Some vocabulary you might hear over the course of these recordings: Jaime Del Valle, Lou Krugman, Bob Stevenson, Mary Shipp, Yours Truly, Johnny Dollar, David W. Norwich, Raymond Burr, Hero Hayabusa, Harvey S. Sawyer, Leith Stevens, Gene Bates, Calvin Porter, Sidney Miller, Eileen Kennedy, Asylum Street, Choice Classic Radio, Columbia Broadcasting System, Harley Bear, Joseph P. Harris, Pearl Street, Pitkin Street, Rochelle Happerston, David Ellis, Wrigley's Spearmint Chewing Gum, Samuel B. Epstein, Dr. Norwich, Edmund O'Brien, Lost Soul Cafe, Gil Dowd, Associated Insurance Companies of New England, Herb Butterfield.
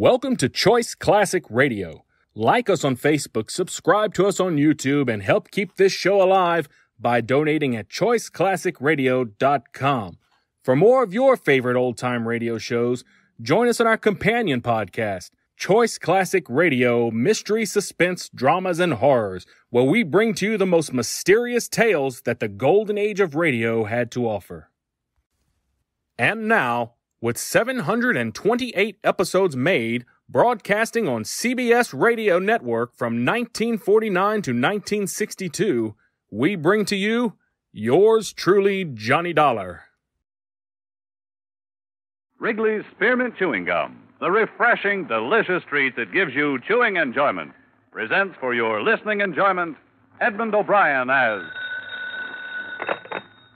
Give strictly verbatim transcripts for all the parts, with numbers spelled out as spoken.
Welcome to Choice Classic Radio. Like us on Facebook, subscribe to us on YouTube, and help keep this show alive by donating at choice classic radio dot com. For more of your favorite old-time radio shows, join us on our companion podcast, Choice Classic Radio Mystery, Suspense, Dramas, and Horrors, where we bring to you the most mysterious tales that the golden age of radio had to offer. And now, with seven hundred twenty-eight episodes made, broadcasting on C B S Radio Network from nineteen forty-nine to nineteen sixty-two, we bring to you Yours Truly, Johnny Dollar. Wrigley's Spearmint Chewing Gum, the refreshing, delicious treat that gives you chewing enjoyment, presents for your listening enjoyment Edmund O'Brien as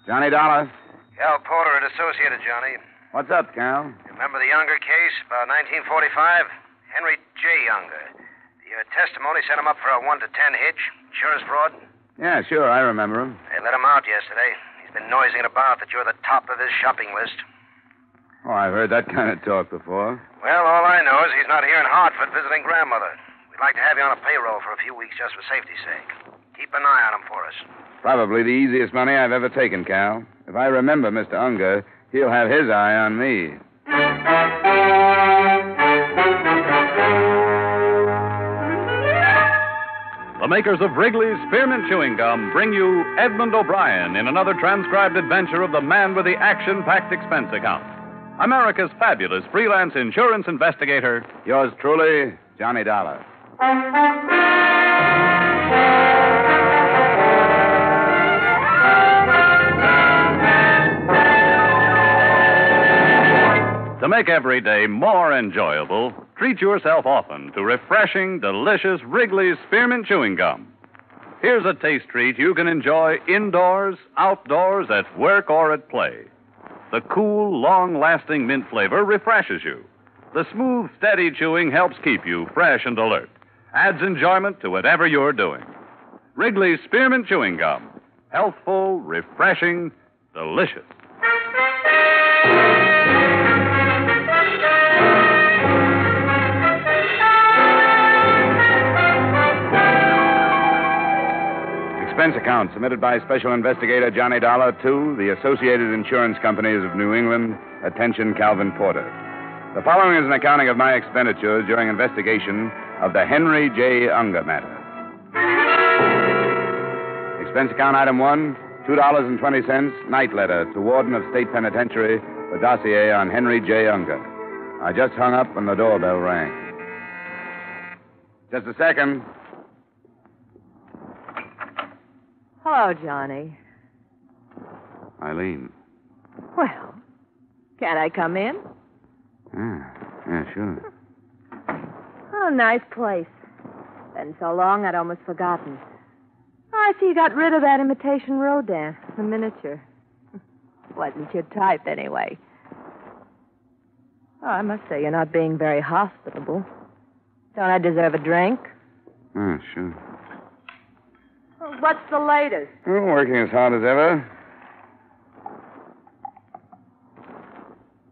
Johnny Dollar. Cal Porter and Associated, Johnny. What's up, Cal? Remember the Unger case, about nineteen forty-five? Henry J. Unger. Your testimony set him up for a one to ten hitch, insurance fraud. Yeah, sure, I remember him. They let him out yesterday. He's been noising about that you're the top of his shopping list. Oh, I've heard that kind of talk before. Well, all I know is he's not here in Hartford visiting grandmother. We'd like to have you on a payroll for a few weeks just for safety's sake. Keep an eye on him for us. Probably the easiest money I've ever taken, Cal. If I remember Mister Unger, he'll have his eye on me. The makers of Wrigley's Spearmint Chewing Gum bring you Edmund O'Brien in another transcribed adventure of the man with the action-packed expense account. America's fabulous freelance insurance investigator, yours truly, Johnny Dollar. To make every day more enjoyable, treat yourself often to refreshing, delicious Wrigley's Spearmint Chewing Gum. Here's a taste treat you can enjoy indoors, outdoors, at work, or at play. The cool, long-lasting mint flavor refreshes you. The smooth, steady chewing helps keep you fresh and alert. Adds enjoyment to whatever you're doing. Wrigley's Spearmint Chewing Gum. Healthful, refreshing, delicious. Expense account submitted by Special Investigator Johnny Dollar to the Associated Insurance Companies of New England. Attention, Calvin Porter. The following is an accounting of my expenditures during investigation of the Henry J. Unger matter. Expense account item one, two dollars and twenty cents, night letter to Warden of State Penitentiary for dossier on Henry J. Unger. I just hung up when the doorbell rang. Just a second. Hello, Johnny. Eileen. Well, can't I come in? Yeah, yeah, sure. Oh, nice place. Been so long I'd almost forgotten. I see you got rid of that imitation Rodin, the miniature. Wasn't your type, anyway. Oh, I must say you're not being very hospitable. Don't I deserve a drink? Yeah, sure. What's the latest? Well, working as hard as ever.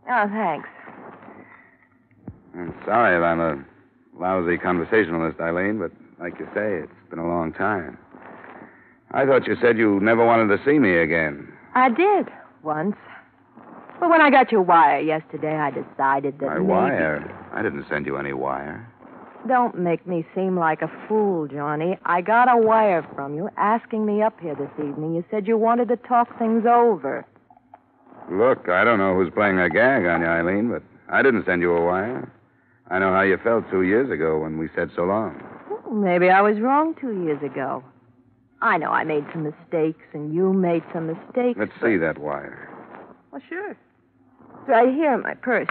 Oh, thanks. I'm sorry if I'm a lousy conversationalist, Eileen, but like you say, it's been a long time. I thought you said you never wanted to see me again. I did, once. But when I got your wire yesterday, I decided that My maybe... wire? I didn't send you any wire. Don't make me seem like a fool, Johnny. I got a wire from you asking me up here this evening. You said you wanted to talk things over. Look, I don't know who's playing a gag on you, Eileen, but I didn't send you a wire. I know how you felt two years ago when we said so long. Well, maybe I was wrong two years ago. I know I made some mistakes, and you made some mistakes. Let's but... see that wire. Well, sure. It's right here in my purse.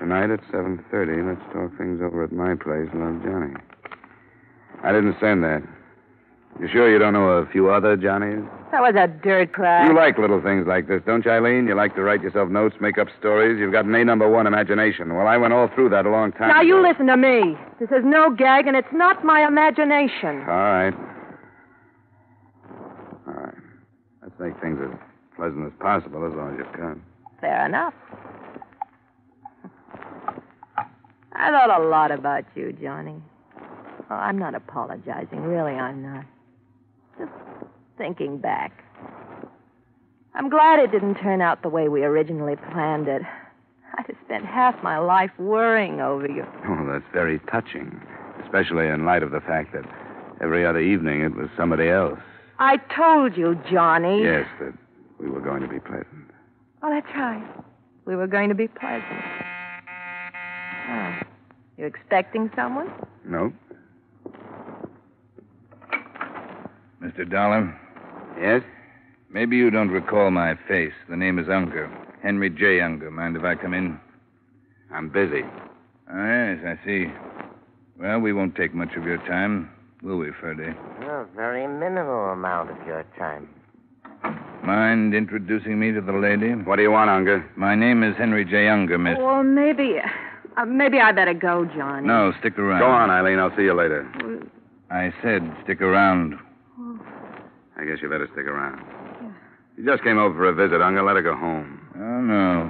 Tonight at seven thirty, let's talk things over at my place, love, Johnny. I didn't send that. You sure you don't know a few other Johnnies? That was a dirt crowd. You like little things like this, don't you, Eileen? You like to write yourself notes, make up stories. You've got an A number one imagination. Well, I went all through that a long time ago. Now, you listen to me. This is no gag, and it's not my imagination. All right. All right. Let's make things as pleasant as possible, as long as you can. Fair enough. I thought a lot about you, Johnny. Oh, I'm not apologizing. Really, I'm not. Just thinking back. I'm glad it didn't turn out the way we originally planned it. I'd have spent half my life worrying over you. Oh, that's very touching, especially in light of the fact that every other evening it was somebody else. I told you, Johnny. Yes, that we were going to be pleasant. Oh, that's right. We were going to be pleasant. Oh. You expecting someone? No. Mister Dollar? Yes? Maybe you don't recall my face. The name is Unger. Henry J. Unger. Mind if I come in? I'm busy. Oh, yes, I see. Well, we won't take much of your time, will we, Ferdy? No, very minimal amount of your time. Mind introducing me to the lady? What do you want, Unger? My name is Henry J. Unger, miss. Well, maybe... Uh, maybe I better go, Johnny. No, stick around. Go on, Eileen. I'll see you later. Uh, I said stick around. Oh. I guess you better stick around. Yeah. You just came over for a visit, Unger. Let her go home. Oh, no.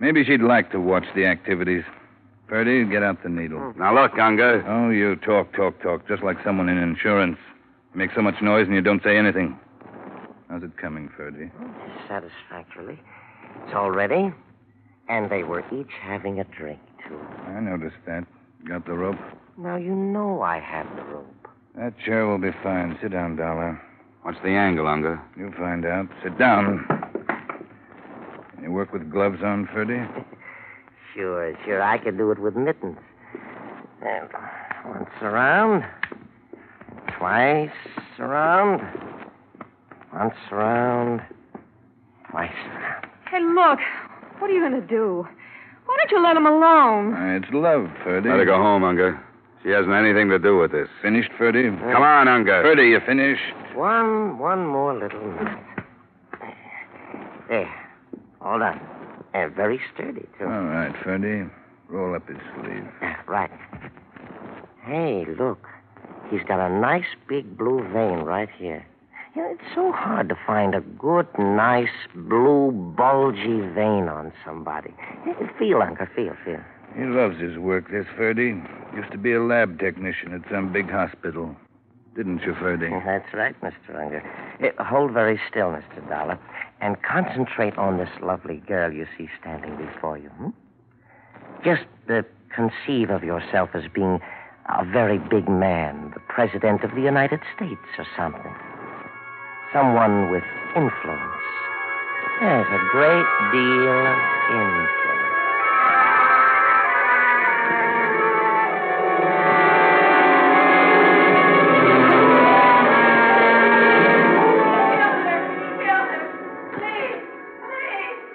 Maybe she'd like to watch the activities. Purdy, get out the needle. Now, look, Unger. Oh, you talk, talk, talk, just like someone in insurance. You make so much noise and you don't say anything. How's it coming, Purdy? Satisfactorily. It's all ready. And they were each having a drink, too. I noticed that. Got the rope? Now, you know I have the rope. That chair will be fine. Sit down, Dollar. What's the angle, Unger? You'll find out. Sit down. Can you work with gloves on, Purdy? Sure, sure. I could do it with mittens. And once around. Twice around. Once around. Twice around. Hey, look. What are you going to do? Why don't you let him alone? Uh, it's love, Ferdy. Let her go home, Unger. She hasn't anything to do with this. Finished, Ferdy? Uh, Come on, Unger. Ferdy, you finished? One, one more little night. There. All done. And very sturdy, too. All right, Ferdy. Roll up his sleeve. Right. Hey, look. He's got a nice big blue vein right here. You know, it's so hard to find a good, nice, blue, bulgy vein on somebody. Feel, Uncle, feel, feel. He loves his work, this Ferdy. Used to be a lab technician at some big hospital. Didn't you, Ferdy? That's right, Mister Unger. It, hold very still, Mister Dollar, and concentrate on this lovely girl you see standing before you. Hmm? Just uh, conceive of yourself as being a very big man, the President of the United States or something. Someone with influence. There's a great deal of influence.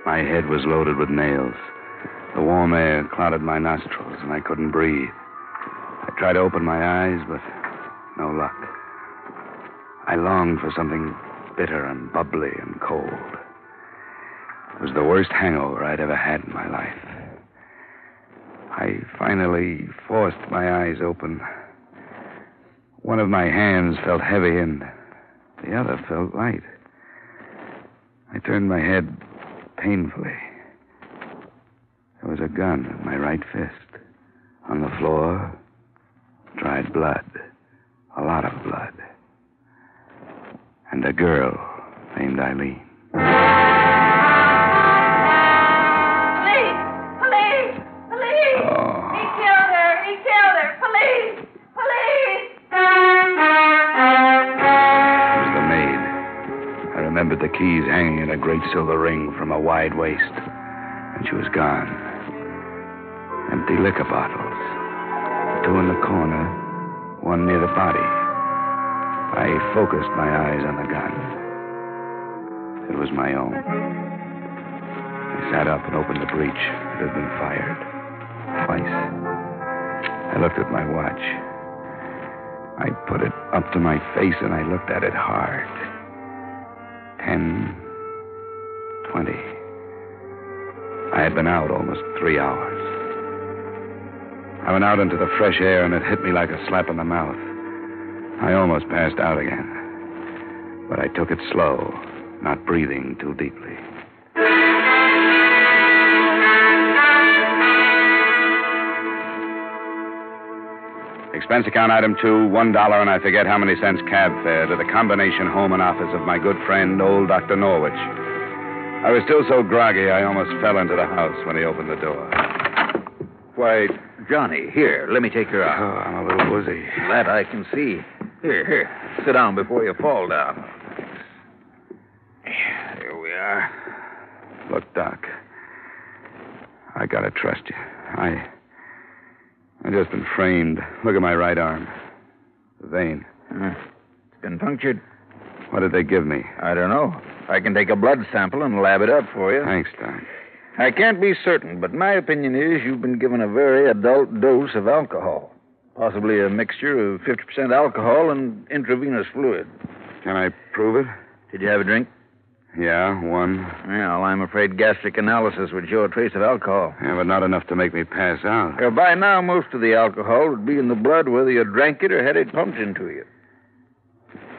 My head was loaded with nails. The warm air clouded my nostrils, and I couldn't breathe. I tried to open my eyes, but no luck. I longed for something bitter and bubbly and cold. It was the worst hangover I'd ever had in my life. I finally forced my eyes open. One of my hands felt heavy, and the other felt light. I turned my head painfully. There was a gun in my right fist. On the floor, dried blood. A lot of blood. And a girl named Eileen. Police! Police! Police! Oh. He killed her! He killed her! Police! Police! It was the maid. I remembered the keys hanging in a great silver ring from a wide waist. And she was gone. Empty liquor bottles. Two in the corner, one near the body. I focused my eyes on the gun. It was my own. I sat up and opened the breech. It had been fired. Twice. I looked at my watch. I put it up to my face and I looked at it hard. Ten. Twenty. I had been out almost three hours. I went out into the fresh air and it hit me like a slap in the mouth. I almost passed out again, but I took it slow, not breathing too deeply. Expense account item two, one dollar and I forget how many cents cab fare to the combination home and office of my good friend, old Doctor Norwich. I was still so groggy I almost fell into the house when he opened the door. Why, Johnny, here, let me take your arm. Oh, I'm a little woozy. That I can see. Here, here, sit down before you fall down. Here we are. Look, Doc, I gotta trust you. I... I've just been framed. Look at my right arm. The vein. Uh, it's been punctured. What did they give me? I don't know. I can take a blood sample and lab it up for you. Thanks, Doc. I can't be certain, but my opinion is you've been given a very adult dose of alcohol. Possibly a mixture of fifty percent alcohol and intravenous fluid. Can I prove it? Did you have a drink? Yeah, one. Well, I'm afraid gastric analysis would show a trace of alcohol. Yeah, but not enough to make me pass out. Well, by now, most of the alcohol would be in the blood whether you drank it or had it pumped into you.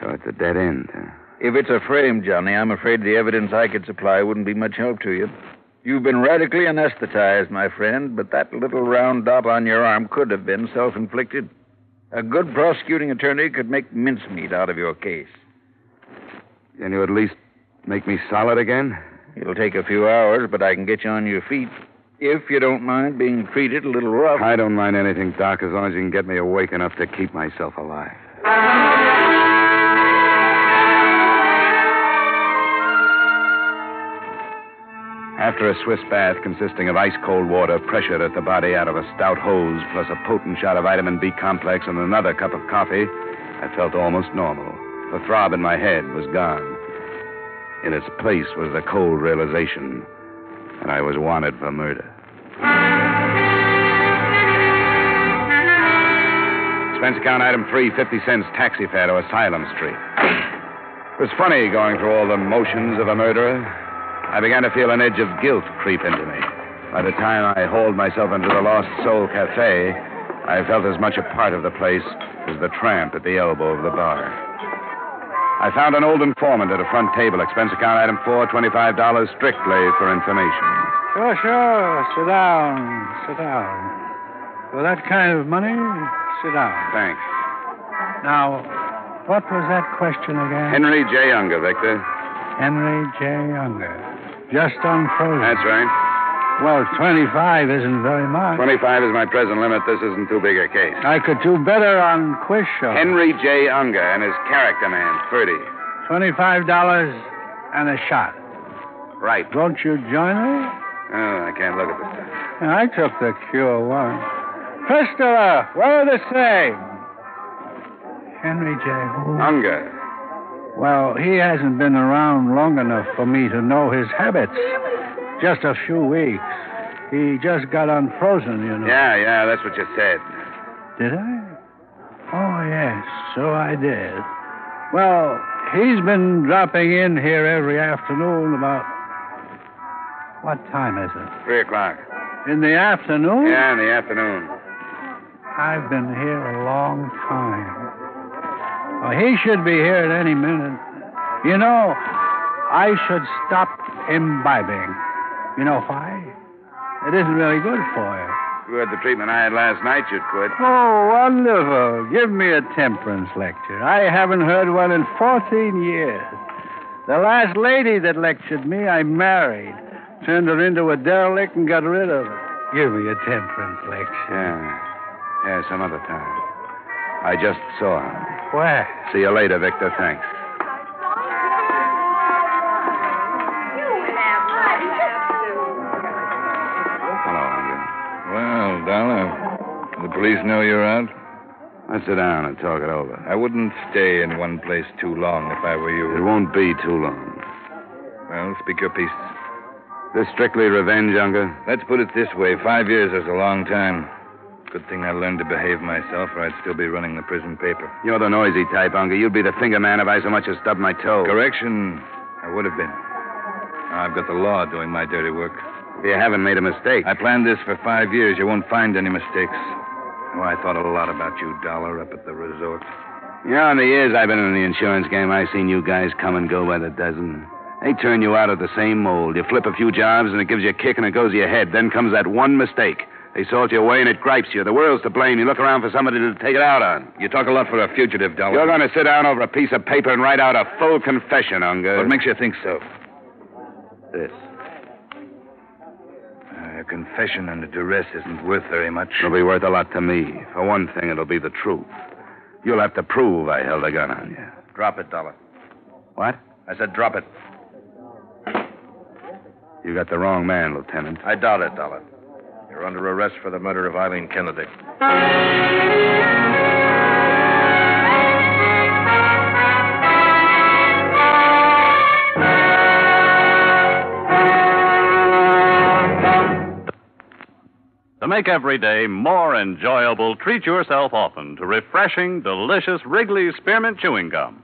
So it's a dead end, huh? If it's a frame, Johnny, I'm afraid the evidence I could supply wouldn't be much help to you. You've been radically anesthetized, my friend, but that little round dot on your arm could have been self-inflicted. A good prosecuting attorney could make mincemeat out of your case. Can you at least make me solid again? It'll take a few hours, but I can get you on your feet. If you don't mind being treated a little rough. I don't mind anything, Doc, as long as you can get me awake enough to keep myself alive. After a Swiss bath consisting of ice-cold water pressured at the body out of a stout hose, plus a potent shot of vitamin B complex and another cup of coffee, I felt almost normal. The throb in my head was gone. In its place was the cold realization that I was wanted for murder. Expense account item three, fifty cents taxi fare to Asylum Street. It was funny going through all the motions of a murderer. I began to feel an edge of guilt creep into me. By the time I hauled myself into the Lost Soul Cafe, I felt as much a part of the place as the tramp at the elbow of the bar. I found an old informant at a front table. Expense account item four, twenty-five dollars strictly for information. Sure, sure. Sit down. Sit down. For that kind of money, sit down. Thanks. Now, what was that question again? Henry J. Unger, Victor. Henry J. Unger. Just unfrozen. That's right. Well, twenty-five isn't very much. twenty-five is my present limit. This isn't too big a case. I could do better on quiz show. Henry J. Unger and his character man, Ferdy. twenty-five dollars and a shot. Right. Won't you join me? Oh, I can't look at this stuff. I took the cure one. Christopher, what are the same? Henry J. Unger. Well, he hasn't been around long enough for me to know his habits. Just a few weeks. He just got unfrozen, you know. Yeah, yeah, that's what you said. Did I? Oh, yes, so I did. Well, he's been dropping in here every afternoon about... What time is it? Three o'clock. In the afternoon? Yeah, in the afternoon. I've been here a long time. Well, he should be here at any minute. You know, I should stop imbibing. You know why? It isn't really good for you. You had the treatment I had last night, you'd quit. Oh, wonderful. Give me a temperance lecture. I haven't heard one in fourteen years. The last lady that lectured me, I married. Turned her into a derelict and got rid of her. Give me a temperance lecture. Yeah. Yeah, some other time. I just saw her. Where? See you later, Victor. Thanks. Dollar, the police know you're out? Let's sit down and talk it over. I wouldn't stay in one place too long if I were you. It won't be too long. Well, speak your piece. This strictly revenge, Unger? Let's put it this way. Five years is a long time. Good thing I learned to behave myself or I'd still be running the prison paper. You're the noisy type, Unger. You'd be the finger man if I so much as stubbed my toe. Correction, I would have been. Now I've got the law doing my dirty work. You haven't made a mistake. I planned this for five years. You won't find any mistakes. Oh, I thought a lot about you, Dollar, up at the resort. You know, in the years I've been in the insurance game, I've seen you guys come and go by the dozen. They turn you out of the same mold. You flip a few jobs, and it gives you a kick, and it goes to your head. Then comes that one mistake. They sold you away and it gripes you. The world's to blame. You look around for somebody to take it out on. You talk a lot for a fugitive, Dollar. You're going to sit down over a piece of paper and write out a full confession, Unger. What makes you think so? This. A confession under duress isn't worth very much. It'll be worth a lot to me. For one thing, it'll be the truth. You'll have to prove I held a gun on you. Drop it, Dollar. What? I said drop it. You got the wrong man, Lieutenant. I doubt it, Dollar. You're under arrest for the murder of Eileen Kennedy. To make every day more enjoyable, treat yourself often to refreshing, delicious Wrigley's Spearmint Chewing Gum.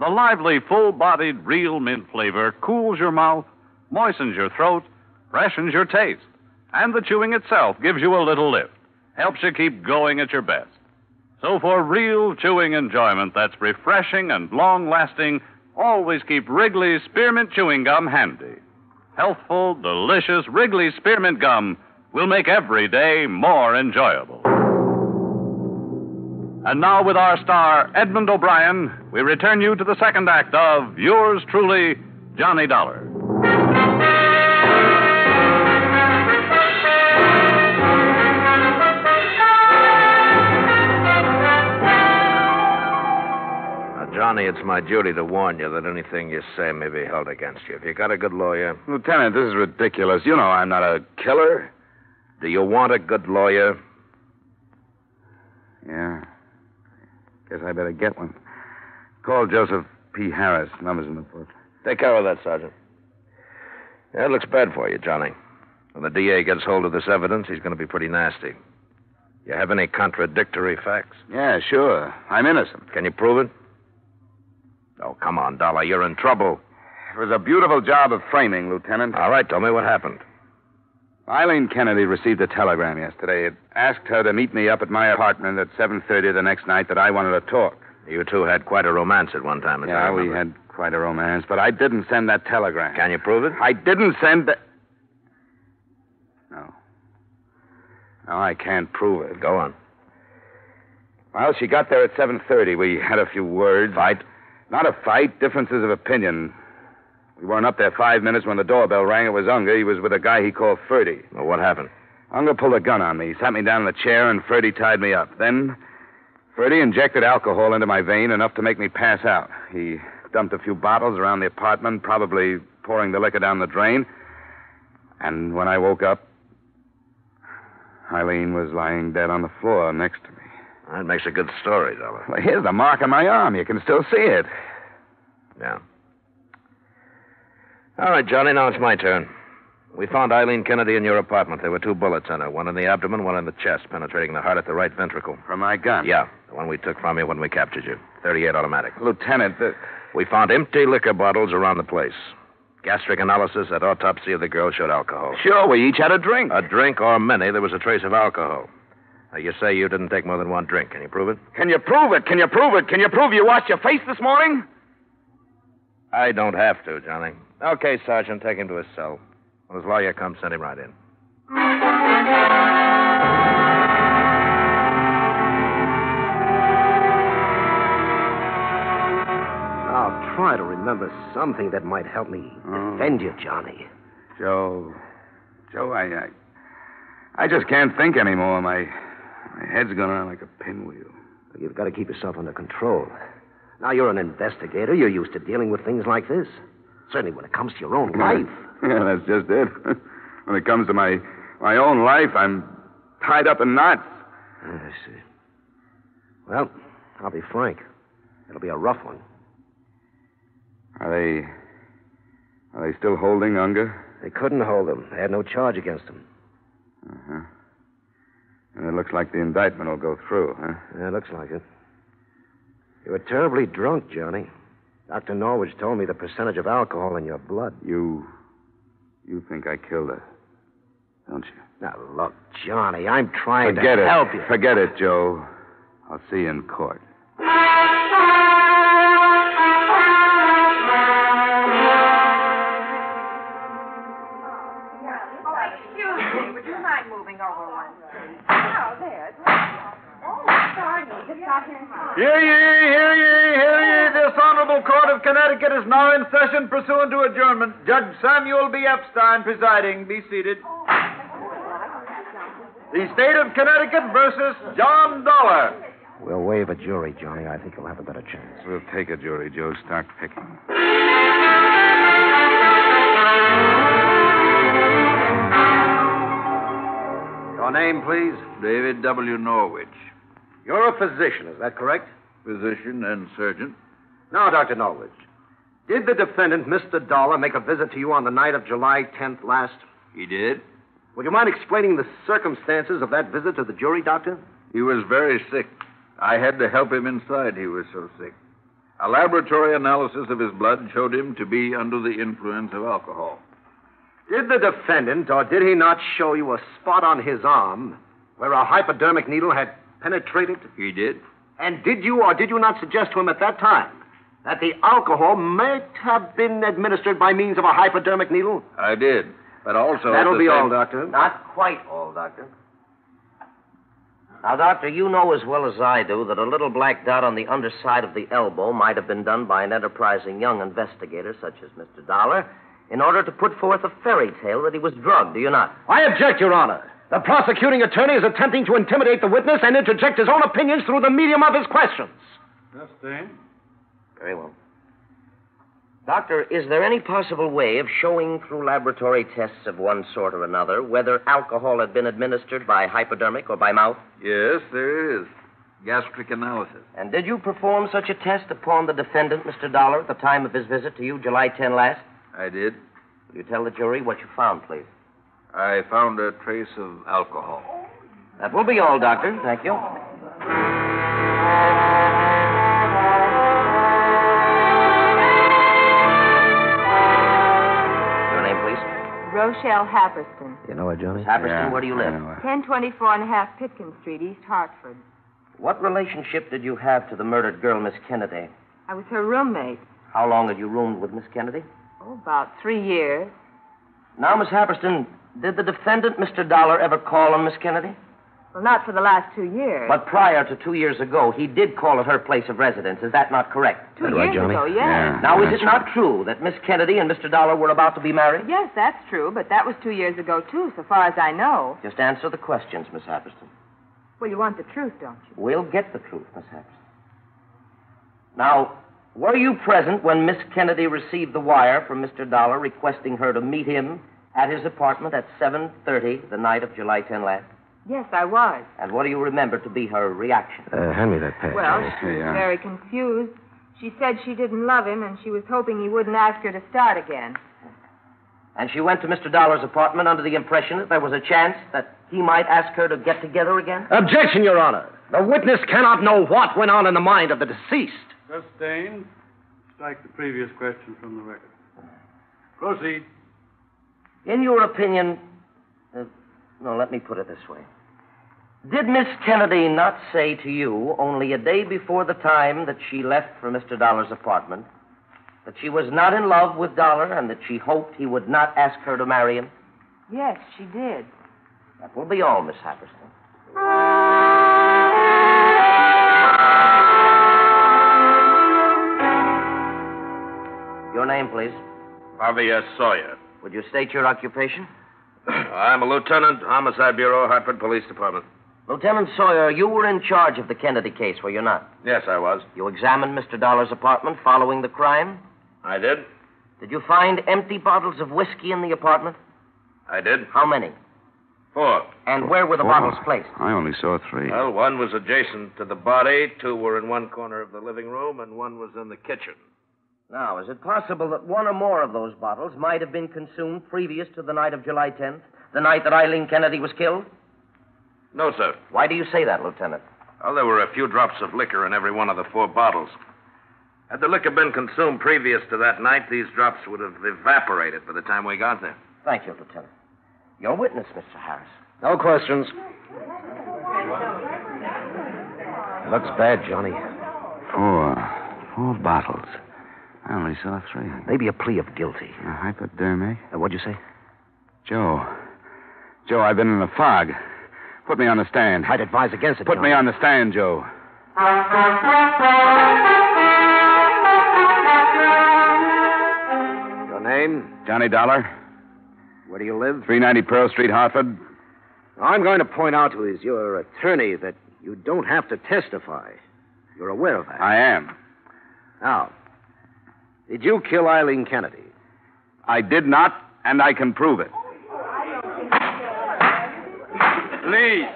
The lively, full-bodied, real mint flavor cools your mouth, moistens your throat, freshens your taste. And the chewing itself gives you a little lift, helps you keep going at your best. So for real chewing enjoyment that's refreshing and long-lasting, always keep Wrigley's Spearmint Chewing Gum handy. Healthful, delicious Wrigley's Spearmint Gum will make every day more enjoyable. And now with our star, Edmund O'Brien, we return you to the second act of Yours Truly, Johnny Dollar. Johnny, it's my duty to warn you that anything you say may be held against you. Have you got a good lawyer? Lieutenant, this is ridiculous. You know I'm not a killer. Do you want a good lawyer? Yeah. Guess I better get one. Call Joseph P. Harris. Number's in the book. Take care of that, Sergeant. Yeah, it looks bad for you, Johnny. When the D A gets hold of this evidence, he's going to be pretty nasty. You have any contradictory facts? Yeah, sure. I'm innocent. Can you prove it? Oh, come on, Dollar. You're in trouble. It was a beautiful job of framing, Lieutenant. All right, tell me what happened. Eileen Kennedy received a telegram yesterday. It asked her to meet me up at my apartment at seven thirty the next night, that I wanted to talk. You two had quite a romance at one time. Yeah, we had quite a romance, but I didn't send that telegram. Can you prove it? I didn't send the... No. No, I can't prove it. Go on. Well, she got there at seven thirty. We had a few words. Fight? Not a fight, differences of opinion. We weren't up there five minutes when the doorbell rang. It was Unger. He was with a guy he called Ferdy. Well, what happened? Unger pulled a gun on me, sat me down in the chair, and Ferdy tied me up. Then Ferdy injected alcohol into my vein, enough to make me pass out. He dumped a few bottles around the apartment, probably pouring the liquor down the drain. And when I woke up, Eileen was lying dead on the floor next to me. That makes a good story, Dollar. Well, here's the mark on my arm. You can still see it. Yeah. All right, Johnny, now it's my turn. We found Eileen Kennedy in your apartment. There were two bullets in her, one in the abdomen, one in the chest, penetrating the heart at the right ventricle. From my gun? Yeah, the one we took from you when we captured you. thirty-eight automatic. Lieutenant, the... We found empty liquor bottles around the place. Gastric analysis at autopsy of the girl showed alcohol. Sure, we each had a drink. A drink or many. There was a trace of alcohol. Now, you say you didn't take more than one drink. Can you prove it? Can you prove it? Can you prove it? Can you prove you washed your face this morning? I don't have to, Johnny. Okay, Sergeant, take him to his cell. When his lawyer comes, send him right in. I'll try to remember something that might help me oh. defend you, Johnny. Joe. Joe, I, I... I just can't think anymore. My... My head's gone on like a pinwheel. You've got to keep yourself under control. Now, you're an investigator. You're used to dealing with things like this. Certainly when it comes to your own life. Yeah, that's just it. When it comes to my my own life, I'm tied up in knots. I see. Well, I'll be frank. It'll be a rough one. Are they... Are they still holding Unger? They couldn't hold him. They had no charge against him. Uh-huh. And it looks like the indictment will go through, huh? Yeah, it looks like it. You were terribly drunk, Johnny. Doctor Norwich told me the percentage of alcohol in your blood. You... You think I killed her, don't you? Now, look, Johnny, I'm trying Forget to it. help you. Forget it, Joe. I'll see you in court. Would you mind moving over? on. Oh, there. Oh, sorry. Just got here in time. Hear ye, hear ye, hear ye. This Honorable Court of Connecticut is now in session pursuant to adjournment. Judge Samuel B. Epstein presiding. Be seated. The State of Connecticut versus John Dollar. We'll waive a jury, Johnny. I think you'll have a better chance. We'll take a jury, Joe. Start picking. Your name, please? David W. Norwich. You're a physician, is that correct? Physician and surgeon. Now, Doctor Norwich, did the defendant, Mister Dollar, make a visit to you on the night of July tenth last? He did. Would you mind explaining the circumstances of that visit to the jury, Doctor? He was very sick. I had to help him inside. He was so sick. A laboratory analysis of his blood showed him to be under the influence of alcohol. Did the defendant, or did he not, show you a spot on his arm where a hypodermic needle had penetrated? He did. And did you, or did you not, suggest to him at that time that the alcohol might have been administered by means of a hypodermic needle? I did. But also... That'll be all, Doctor. Not quite all, Doctor. Now, Doctor, you know as well as I do that a little black dot on the underside of the elbow might have been done by an enterprising young investigator such as Mister Dollar in order to put forth a fairy tale that he was drugged, do you not? I object, Your Honor. The prosecuting attorney is attempting to intimidate the witness and interject his own opinions through the medium of his questions. Yes, Dane. Very well. Doctor, is there any possible way of showing through laboratory tests of one sort or another whether alcohol had been administered by hypodermic or by mouth? Yes, there is. Gastric analysis. And did you perform such a test upon the defendant, Mister Dollar, at the time of his visit to you, July tenth last? I did. Will you tell the jury what you found, please? I found a trace of alcohol. That will be all, Doctor. Thank you. Rochelle Happerston. You know her, Johnny? Happerston, yeah, where do you live? ten twenty-four and a half Pitkin Street, East Hartford. What relationship did you have to the murdered girl, Miss Kennedy? I was her roommate. How long had you roomed with Miss Kennedy? Oh, about three years. Now, Miss Happerston, did the defendant, Mister Dollar, ever call on Miss Kennedy? Well, not for the last two years. But prior to two years ago, he did call at her place of residence. Is that not correct? Two years right, ago, yes. Yeah, now, is it not right. true that Miss Kennedy and Mister Dollar were about to be married? Yes, that's true, but that was two years ago, too, so far as I know. Just answer the questions, Miss Happerston. Well, you want the truth, don't you? We'll get the truth, Miss Happerston. Now, were you present when Miss Kennedy received the wire from Mister Dollar requesting her to meet him at his apartment at seven thirty the night of July tenth last? Yes, I was. And what do you remember to be her reaction? Uh, hand me that pen. Well, she was yeah. very confused. She said she didn't love him, and she was hoping he wouldn't ask her to start again. And she went to Mister Dollar's apartment under the impression that there was a chance that he might ask her to get together again? Objection, Your Honor. The witness cannot know what went on in the mind of the deceased. Sustained. Strike the previous question from the record. Proceed. In your opinion... Uh, no, let me put it this way. Did Miss Kennedy not say to you, only a day before the time that she left for Mister Dollar's apartment, that she was not in love with Dollar and that she hoped he would not ask her to marry him? Yes, she did. That will be all, Miss Happerston. Your name, please? Harvey S. Sawyer. Would you state your occupation? I'm a lieutenant, Homicide Bureau, Hartford Police Department. Lieutenant Sawyer, you were in charge of the Kennedy case, were you not? Yes, I was. You examined Mister Dollar's apartment following the crime? I did. Did you find empty bottles of whiskey in the apartment? I did. How many? Four. And where were the Four. bottles placed? I only saw three. Well, one was adjacent to the body, two were in one corner of the living room, and one was in the kitchen. Now, is it possible that one or more of those bottles might have been consumed previous to the night of July tenth, the night that Eileen Kennedy was killed? No, sir. Why do you say that, Lieutenant? Well, there were a few drops of liquor in every one of the four bottles. Had the liquor been consumed previous to that night, these drops would have evaporated by the time we got there. Thank you, Lieutenant. Your witness, Mister Harris. No questions. It looks bad, Johnny. Four. Four bottles. I only saw three. Maybe a plea of guilty. A hypodermic? Uh, what'd you say? Joe. Joe, I've been in a fog. Put me on the stand. I'd advise against it, Put Johnny. me on the stand, Joe. Your name? Johnny Dollar. Where do you live? three ninety Pearl Street, Hartford. I'm going to point out to his, your attorney that you don't have to testify. You're aware of that. I am. Now, did you kill Eileen Kennedy? I did not, and I can prove it. Please.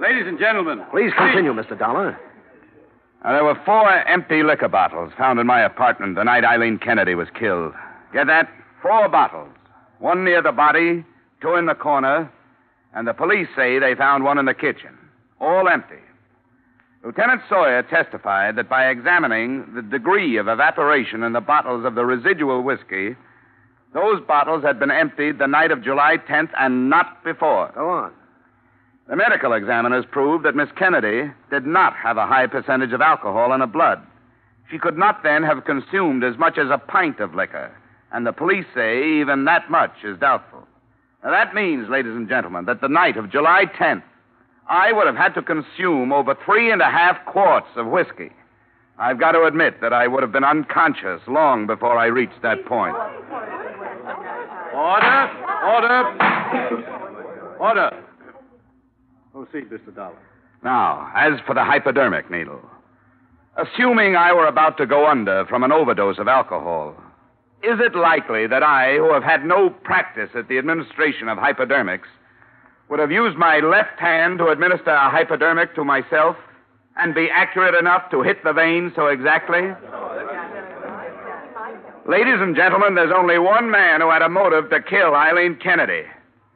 Ladies and gentlemen. Please continue, please. Mister Dollar. Now, there were four empty liquor bottles found in my apartment the night Eileen Kennedy was killed. Get that? Four bottles. One near the body, two in the corner, and the police say they found one in the kitchen. All empty. Lieutenant Sawyer testified that by examining the degree of evaporation in the bottles of the residual whiskey, those bottles had been emptied the night of July tenth and not before. Go on. The medical examiners proved that Miss Kennedy did not have a high percentage of alcohol in her blood. She could not then have consumed as much as a pint of liquor, and the police say even that much is doubtful. Now, that means, ladies and gentlemen, that the night of July tenth, I would have had to consume over three and a half quarts of whiskey. I've got to admit that I would have been unconscious long before I reached that point. Order! Order! Order! Proceed, Mister Dollar. Now, as for the hypodermic needle, assuming I were about to go under from an overdose of alcohol, is it likely that I, who have had no practice at the administration of hypodermics, would have used my left hand to administer a hypodermic to myself and be accurate enough to hit the vein so exactly? Ladies and gentlemen, there's only one man who had a motive to kill Eileen Kennedy.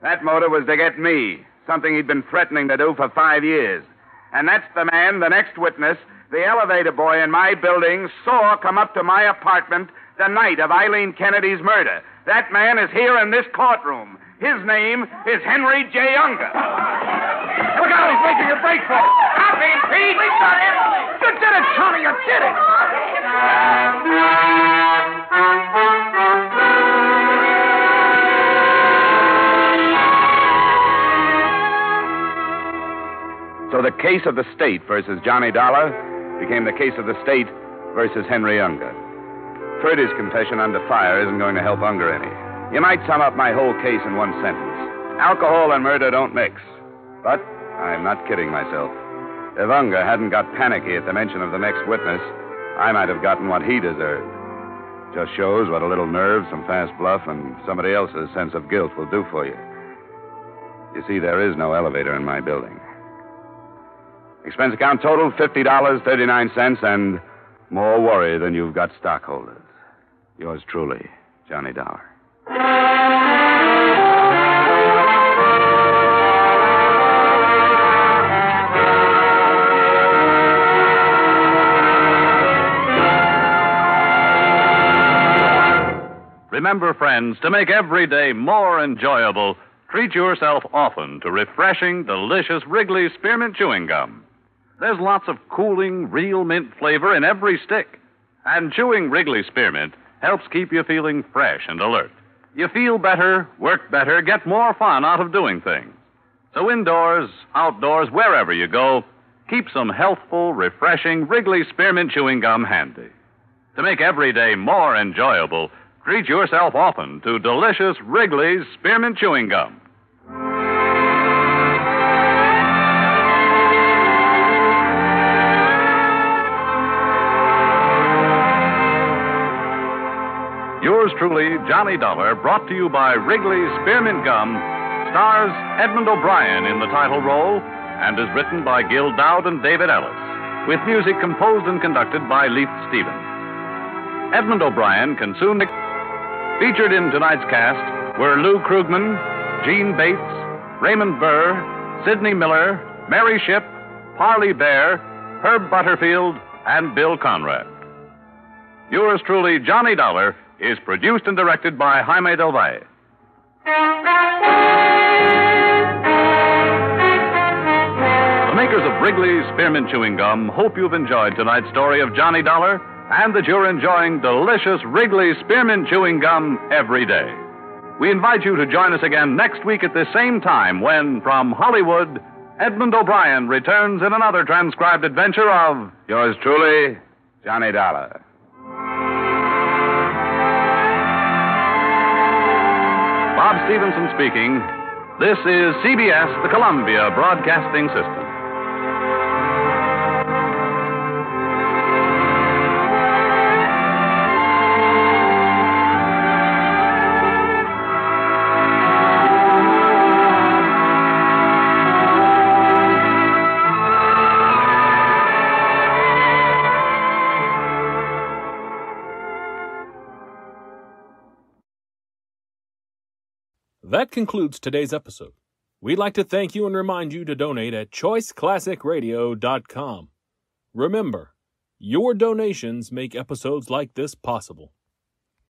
That motive was to get me, something he'd been threatening to do for five years. And that's the man, the next witness, the elevator boy in my building, saw come up to my apartment the night of Eileen Kennedy's murder. That man is here in this courtroom. His name is Henry J. Unger. Look out, he's making a break for it. Stop him, Pete. We got him. You did it, Tony. You did it. So the case of the state versus Johnny Dollar became the case of the state versus Henry Unger. Ferdy's confession under fire isn't going to help Unger any. You might sum up my whole case in one sentence. Alcohol and murder don't mix. But I'm not kidding myself. If Unger hadn't got panicky at the mention of the next witness, I might have gotten what he deserved. Just shows what a little nerve, some fast bluff, and somebody else's sense of guilt will do for you. You see, there is no elevator in my building. Expense account total, fifty dollars and thirty-nine cents, and more worry than you've got stockholders. Yours truly, Johnny Dollar. Remember, friends, to make every day more enjoyable, treat yourself often to refreshing, delicious Wrigley's Spearmint Chewing Gum. There's lots of cooling, real mint flavor in every stick. And chewing Wrigley's Spearmint helps keep you feeling fresh and alert. You feel better, work better, get more fun out of doing things. So indoors, outdoors, wherever you go, keep some healthful, refreshing Wrigley's Spearmint Chewing Gum handy. To make every day more enjoyable, treat yourself often to delicious Wrigley's Spearmint Chewing Gum. Yours truly, Johnny Dollar, brought to you by Wrigley's Spearmint Gum, stars Edmund O'Brien in the title role and is written by Gil Dowd and David Ellis, with music composed and conducted by Leith Stevens. Edmund O'Brien can soon... Featured in tonight's cast were Lou Krugman, Gene Bates, Raymond Burr, Sidney Miller, Mary Shipp, Harley Bear, Herb Butterfield, and Bill Conrad. Yours truly, Johnny Dollar, is produced and directed by Jaime Del Valle. The makers of Wrigley's Spearmint Chewing Gum hope you've enjoyed tonight's story of Johnny Dollar, and that you're enjoying delicious Wrigley's Spearmint Chewing Gum every day. We invite you to join us again next week at the same time when, from Hollywood, Edmund O'Brien returns in another transcribed adventure of Yours Truly, Johnny Dollar. Bob Stevenson speaking. This is C B S, the Columbia Broadcasting System. That concludes today's episode. We'd like to thank you and remind you to donate at choice classic radio dot com. Remember, your donations make episodes like this possible.